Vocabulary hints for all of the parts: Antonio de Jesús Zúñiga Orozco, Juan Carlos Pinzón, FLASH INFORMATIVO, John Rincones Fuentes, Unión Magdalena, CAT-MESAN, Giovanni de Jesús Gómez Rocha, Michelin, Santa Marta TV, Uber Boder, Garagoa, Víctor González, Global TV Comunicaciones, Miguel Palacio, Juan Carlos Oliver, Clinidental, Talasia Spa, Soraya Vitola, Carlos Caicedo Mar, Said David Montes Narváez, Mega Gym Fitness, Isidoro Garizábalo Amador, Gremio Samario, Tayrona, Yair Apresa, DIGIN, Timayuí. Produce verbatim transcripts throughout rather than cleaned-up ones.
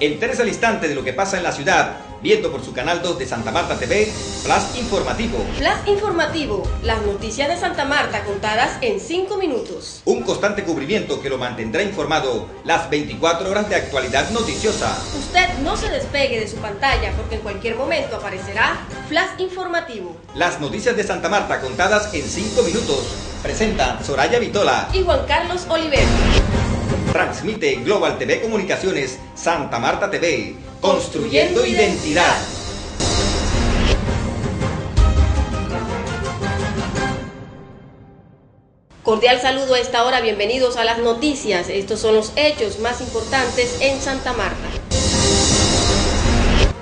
Entérese al instante de lo que pasa en la ciudad, viendo por su canal dos de Santa Marta T V, Flash Informativo. Flash Informativo, las noticias de Santa Marta contadas en cinco minutos. Un constante cubrimiento que lo mantendrá informado las veinticuatro horas de actualidad noticiosa. Usted no se despegue de su pantalla porque en cualquier momento aparecerá Flash Informativo. Las noticias de Santa Marta contadas en cinco minutos. Presentan Soraya Vitola y Juan Carlos Oliver. Transmite Global T V Comunicaciones, Santa Marta T V, construyendo identidad. Cordial saludo a esta hora, bienvenidos a las noticias. Estos son los hechos más importantes en Santa Marta.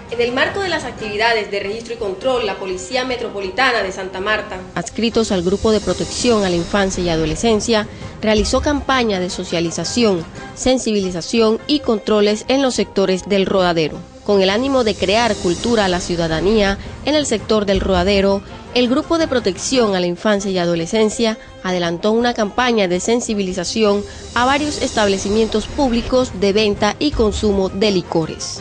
En el marco de las actividades de registro y control, la Policía Metropolitana de Santa Marta, adscritos al Grupo de Protección a la Infancia y Adolescencia, realizó campaña de socialización, sensibilización y controles en los sectores del Rodadero. Con el ánimo de crear cultura a la ciudadanía en el sector del Rodadero, el Grupo de Protección a la Infancia y Adolescencia adelantó una campaña de sensibilización a varios establecimientos públicos de venta y consumo de licores.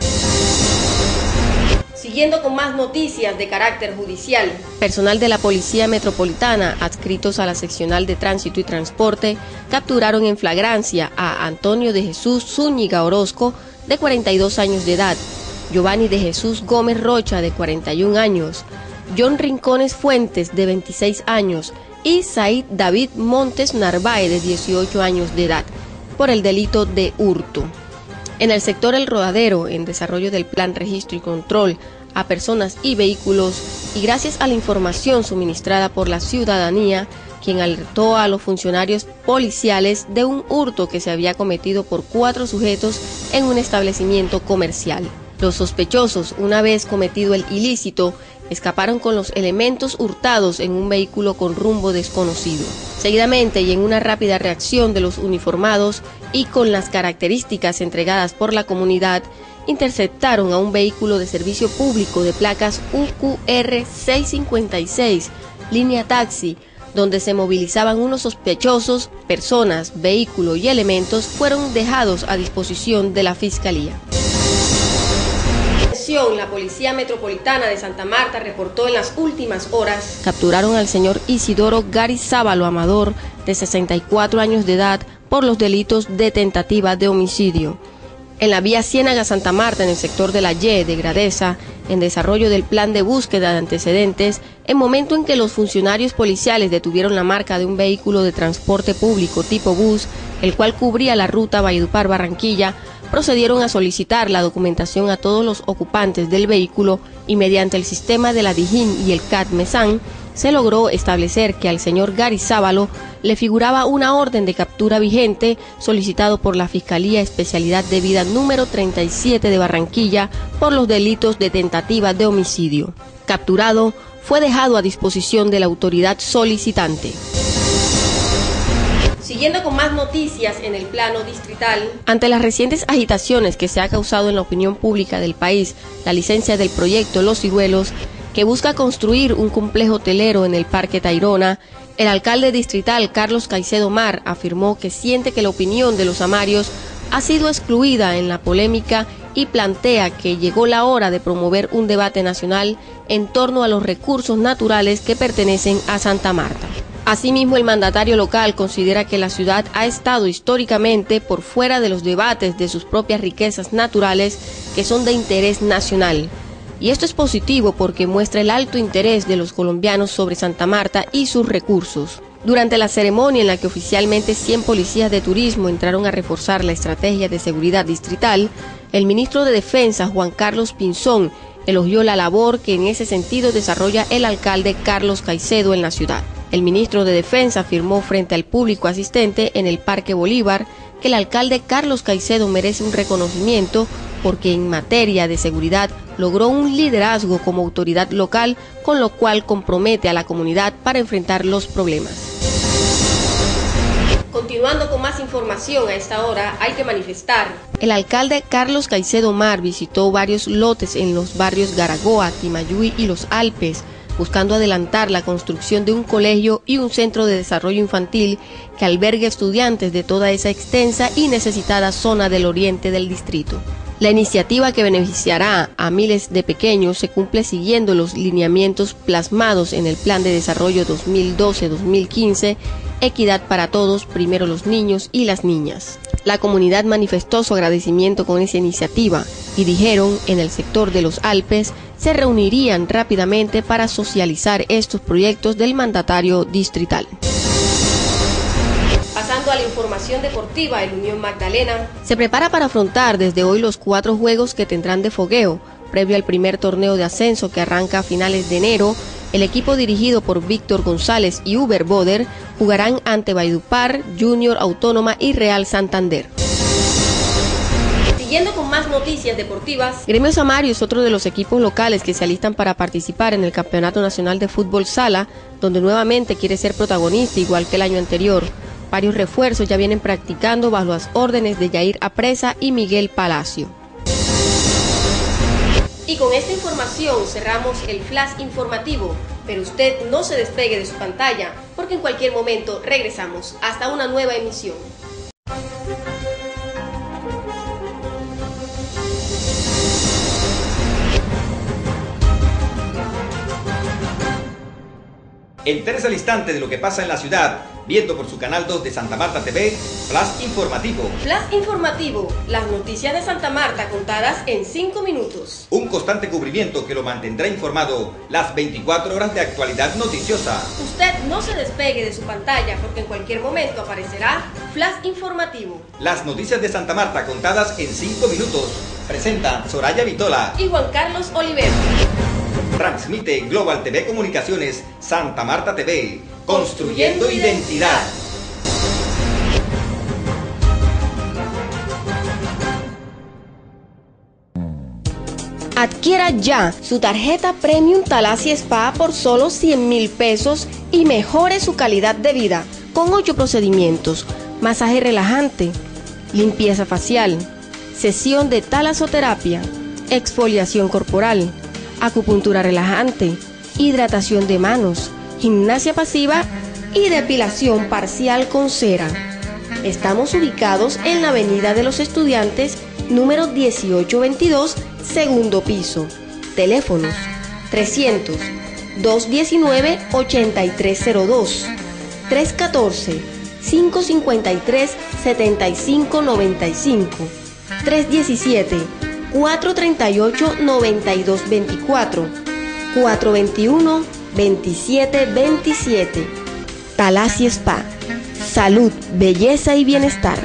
Siguiendo con más noticias de carácter judicial, personal de la Policía Metropolitana, adscritos a la Seccional de Tránsito y Transporte, capturaron en flagrancia a Antonio de Jesús Zúñiga Orozco, de cuarenta y dos años de edad, Giovanni de Jesús Gómez Rocha, de cuarenta y un años, John Rincones Fuentes, de veintiséis años, y Said David Montes Narváez, de dieciocho años de edad, por el delito de hurto. En el sector El Rodadero, en desarrollo del plan registro y control a personas y vehículos, y gracias a la información suministrada por la ciudadanía, quien alertó a los funcionarios policiales de un hurto que se había cometido por cuatro sujetos en un establecimiento comercial. Los sospechosos, una vez cometido el ilícito, escaparon con los elementos hurtados en un vehículo con rumbo desconocido. Seguidamente, y en una rápida reacción de los uniformados y con las características entregadas por la comunidad, interceptaron a un vehículo de servicio público de placas U Q R seiscientos cincuenta y seis, línea taxi, donde se movilizaban unos sospechosos. Personas, vehículo y elementos fueron dejados a disposición de la Fiscalía. La Policía Metropolitana de Santa Marta reportó en las últimas horas capturaron al señor Isidoro Garizábalo Amador, de sesenta y cuatro años de edad, por los delitos de tentativa de homicidio. En la vía Ciénaga Santa Marta, en el sector de la Y de Gradeza, en desarrollo del plan de búsqueda de antecedentes, en momento en que los funcionarios policiales detuvieron la marca de un vehículo de transporte público tipo bus, el cual cubría la ruta Valledupar-Barranquilla, procedieron a solicitar la documentación a todos los ocupantes del vehículo y mediante el sistema de la DIGIN y el CAT-MESAN se logró establecer que al señor Garizábalo le figuraba una orden de captura vigente solicitado por la Fiscalía Especialidad de Vida número treinta y siete de Barranquilla por los delitos de tentativa de homicidio. Capturado, fue dejado a disposición de la autoridad solicitante. Siguiendo con más noticias en el plano distrital. Ante las recientes agitaciones que se ha causado en la opinión pública del país, la licencia del proyecto Los Ciruelos, que busca construir un complejo hotelero en el Parque Tayrona, el alcalde distrital Carlos Caicedo Mar afirmó que siente que la opinión de los amarios ha sido excluida en la polémica y plantea que llegó la hora de promover un debate nacional en torno a los recursos naturales que pertenecen a Santa Marta. Asimismo, el mandatario local considera que la ciudad ha estado históricamente por fuera de los debates de sus propias riquezas naturales que son de interés nacional. Y esto es positivo porque muestra el alto interés de los colombianos sobre Santa Marta y sus recursos. Durante la ceremonia en la que oficialmente cien policías de turismo entraron a reforzar la estrategia de seguridad distrital, el ministro de Defensa, Juan Carlos Pinzón, elogió la labor que en ese sentido desarrolla el alcalde Carlos Caicedo en la ciudad. El ministro de Defensa afirmó frente al público asistente en el Parque Bolívar que el alcalde Carlos Caicedo merece un reconocimiento porque en materia de seguridad logró un liderazgo como autoridad local, con lo cual compromete a la comunidad para enfrentar los problemas. Continuando con más información a esta hora, hay que manifestar. El alcalde Carlos Caicedo Mar visitó varios lotes en los barrios Garagoa, Timayuí y Los Alpes, buscando adelantar la construcción de un colegio y un centro de desarrollo infantil que albergue estudiantes de toda esa extensa y necesitada zona del oriente del distrito. La iniciativa, que beneficiará a miles de pequeños, se cumple siguiendo los lineamientos plasmados en el Plan de Desarrollo dos mil doce a dos mil quince, Equidad para Todos, primero los niños y las niñas. La comunidad manifestó su agradecimiento con esa iniciativa y dijeron en el sector de los Alpes se reunirían rápidamente para socializar estos proyectos del mandatario distrital. Pasando a la información deportiva, el Unión Magdalena se prepara para afrontar desde hoy los cuatro juegos que tendrán de fogueo, previo al primer torneo de ascenso que arranca a finales de enero. El equipo dirigido por Víctor González y Uber Boder jugarán ante Valledupar, Junior Autónoma y Real Santander. Siguiendo con más noticias deportivas, Gremio Samario es otro de los equipos locales que se alistan para participar en el Campeonato Nacional de Fútbol Sala, donde nuevamente quiere ser protagonista igual que el año anterior. Varios refuerzos ya vienen practicando bajo las órdenes de Yair Apresa y Miguel Palacio. Y con esta información cerramos el flash informativo, pero usted no se despegue de su pantalla, porque en cualquier momento regresamos hasta una nueva emisión. Entérese al instante de lo que pasa en la ciudad, viendo por su canal dos de Santa Marta T V, Flash Informativo. Flash Informativo, las noticias de Santa Marta contadas en cinco minutos. Un constante cubrimiento que lo mantendrá informado las veinticuatro horas de actualidad noticiosa. Usted no se despegue de su pantalla, porque en cualquier momento aparecerá Flash Informativo. Las noticias de Santa Marta contadas en cinco minutos. Presenta Soraya Vitola y Juan Carlos Oliver. Transmite Global T V Comunicaciones, Santa Marta T V, construyendo identidad. Adquiera ya su tarjeta Premium Talasia Spa por solo cien mil pesos y mejore su calidad de vida con ocho procedimientos, masaje relajante, limpieza facial, sesión de talasoterapia, exfoliación corporal, acupuntura relajante, hidratación de manos, gimnasia pasiva y depilación parcial con cera. Estamos ubicados en la Avenida de los Estudiantes, número dieciocho veintidós, segundo piso. Teléfonos trescientos, doscientos diecinueve, ochenta y tres cero dos, trescientos catorce, quinientos cincuenta y tres, setenta y cinco noventa y cinco, trescientos diecisiete, cuatrocientos treinta y ocho, noventa y dos veinticuatro, cuatrocientos veintiuno, veintisiete veintisiete. Talasia Spa, salud, belleza y bienestar.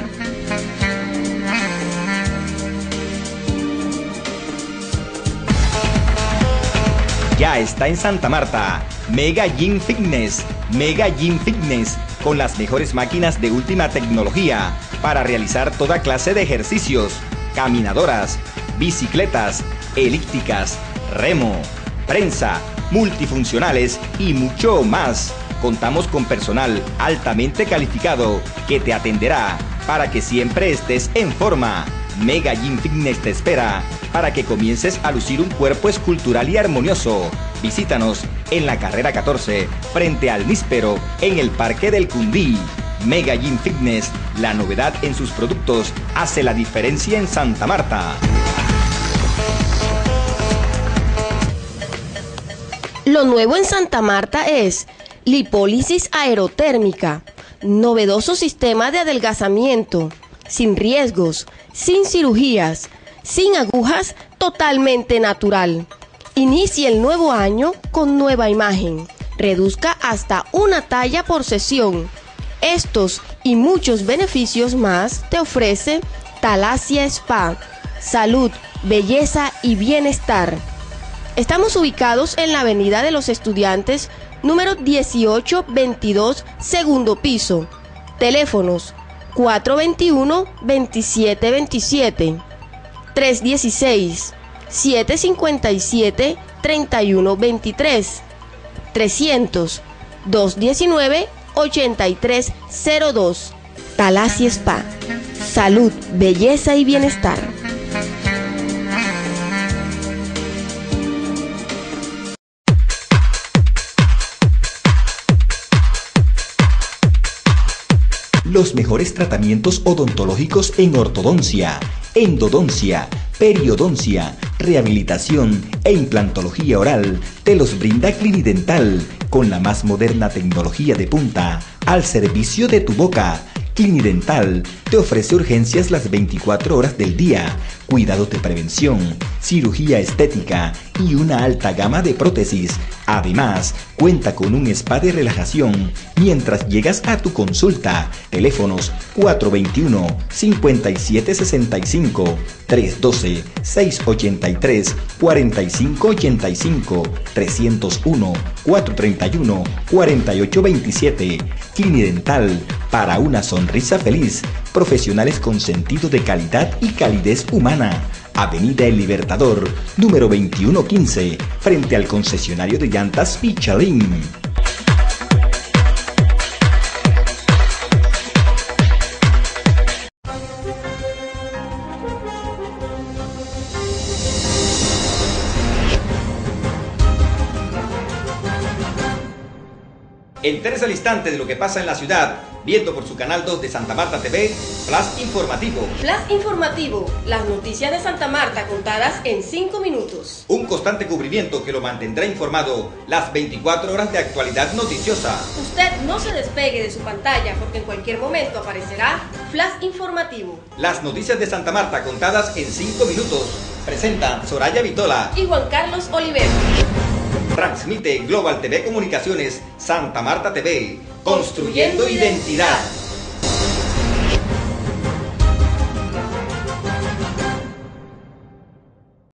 Ya está en Santa Marta Mega Gym Fitness. Mega Gym Fitness, con las mejores máquinas de última tecnología para realizar toda clase de ejercicios: caminadoras, bicicletas, elípticas, remo, prensa, multifuncionales y mucho más. Contamos con personal altamente calificado que te atenderá para que siempre estés en forma. Mega Gym Fitness te espera para que comiences a lucir un cuerpo escultural y armonioso. Visítanos en la carrera catorce, frente al Níspero, en el Parque del Cundí. Mega Gym Fitness, la novedad en sus productos hace la diferencia en Santa Marta. Lo nuevo en Santa Marta es lipólisis aerotérmica, novedoso sistema de adelgazamiento, sin riesgos, sin cirugías, sin agujas, totalmente natural. Inicie el nuevo año con nueva imagen, reduzca hasta una talla por sesión. Estos y muchos beneficios más te ofrece Talasia Spa, salud, belleza y bienestar. Estamos ubicados en la Avenida de los Estudiantes, número dieciocho veintidós, segundo piso. Teléfonos cuatrocientos veintiuno, veintisiete veintisiete, trescientos dieciséis, setecientos cincuenta y siete, treinta y uno veintitrés, trescientos, doscientos diecinueve, ochenta y tres cero dos. Talasia Spa, salud, belleza y bienestar. los mejores tratamientos odontológicos en ortodoncia, endodoncia, periodoncia, rehabilitación e implantología oral, te los brinda Clinidental, con la más moderna tecnología de punta, al servicio de tu boca. Clinidental te ofrece urgencias las veinticuatro horas del día, cuidados de prevención, cirugía estética y una alta gama de prótesis. Además, cuenta con un spa de relajación mientras llegas a tu consulta. Teléfonos cuatro dos uno, cinco siete seis cinco, tres uno dos, seis ocho tres, cuatro cinco ocho cinco, tres cero uno, cuatro tres uno, cuatro ocho dos siete. Clinidental, para una sonrisa feliz, profesionales con sentido de calidad y calidez humana. Avenida El Libertador, número veintiuno quince, frente al concesionario de llantas Michelin. Entérese al instante de lo que pasa en la ciudad, viendo por su canal dos de Santa Marta T V, Flash Informativo. Flash Informativo, las noticias de Santa Marta contadas en cinco minutos. Un constante cubrimiento que lo mantendrá informado las veinticuatro horas de actualidad noticiosa. Usted no se despegue de su pantalla porque en cualquier momento aparecerá Flash Informativo. Las noticias de Santa Marta contadas en cinco minutos, presentan Soraya Vitola y Juan Carlos Oliver. Transmite Global T V Comunicaciones, Santa Marta T V, construyendo identidad.